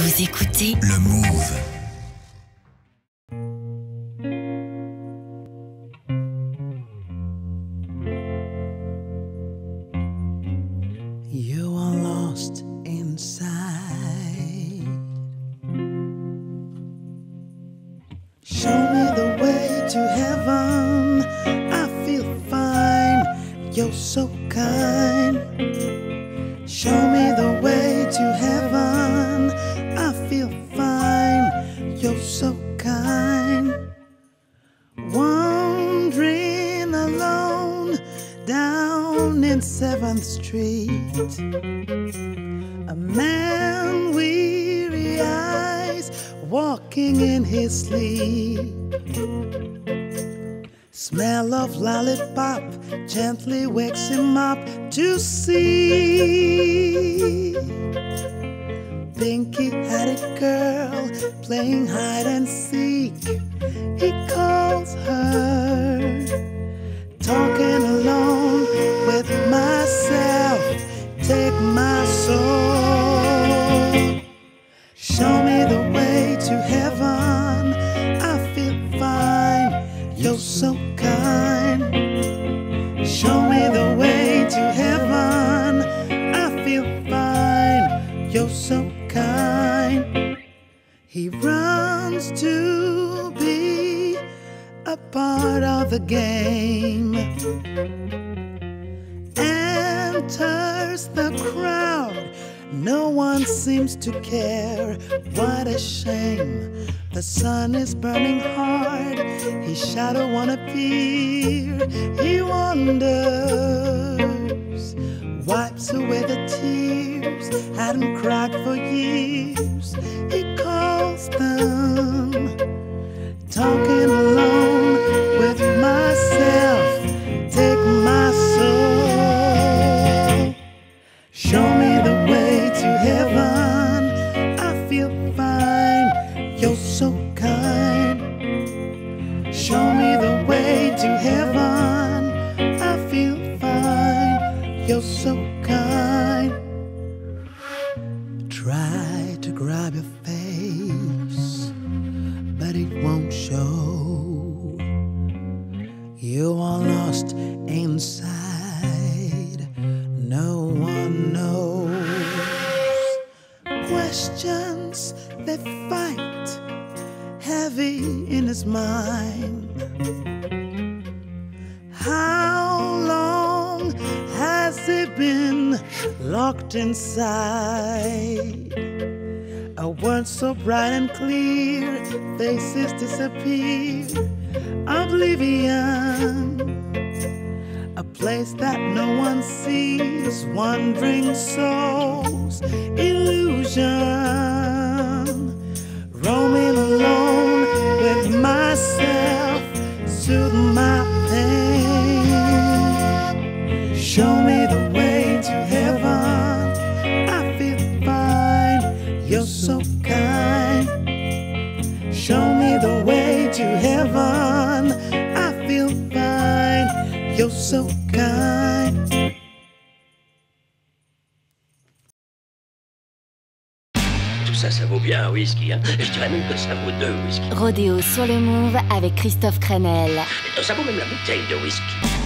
Vous écoutez Le Mouv'. You are lost inside. Show me the way to heaven. I feel fine. You're so kind. Show me the way to heaven. I feel fine. You're so kind. Wandering alone down in 7th Street, a man weary eyes walking in his sleep. Smell of lollipop gently wakes him up to see. Pinky had a girl playing hide and seek. He calls her, talking alone with myself. Take my soul. Show me the way to heaven. I feel fine. You're so kind. Show me the way to heaven. I feel fine. You're so kind. He runs to be a part of the game. Enters the crowd. No one seems to care. What a shame. The sun is burning hard. His shadow won't appear. He wonders. Wipes away the tears. Hadn't cried for years. He calls them. Talking alone with myself. Take my soul. Show me the way to heaven. I feel fine. You're so kind. Show me the way to heaven. I feel fine. You're so kind. Try to grab your face, but it won't show. You are lost inside. No one knows. Questions they fight, heavy in his mind. How long has he been locked inside? A word so bright and clear, faces disappear. Oblivion, a place that no one sees. Wandering souls, illusion. Roaming alone with myself, soothe my pain. Show me the way to heaven. I feel fine. You're so kind. Show me the way to heaven. I feel fine. You're so kind. Tout ça, ça vaut bien un whisky, hein. Je dirais même que ça vaut 2 whiskies. Rodéo sur le Mouv' avec Christophe Crénel. Ça vaut même la bouteille de whisky.